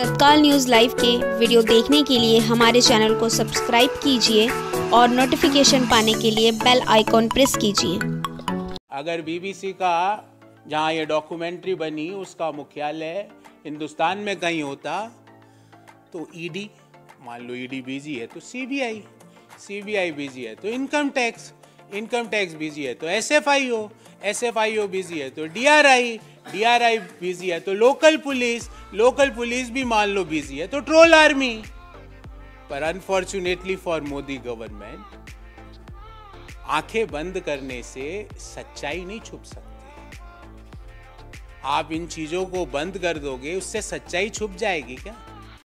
तत्काल news live के video देखने के लिए हमारे चैनल को सब्सक्राइब कीजिए और नोटिफिकेशन पाने के लिए बेल आइकॉन प्रेस कीजिए। अगर बीबीसी का जहां ये डॉक्यूमेंट्री बनी उसका मुख्यालय हिंदुस्तान में कहीं होता तो ईडी, मान लो ईडी बिजी है तो सीबीआई, सीबीआई बिजी है तो इनकम टैक्स बिजी है तो एसएफआईओ बिजी है तो डीआरआई बिजी है तो लोकल पुलिस भी मान लो बिजी है तो ट्रोल आर्मी। पर अनफॉर्चुनेटली फॉर मोदी गवर्नमेंट आंखें बंद करने से सच्चाई नहीं छुप सकती। आप इन चीजों को बंद कर दोगे उससे सच्चाई छुप जाएगी क्या?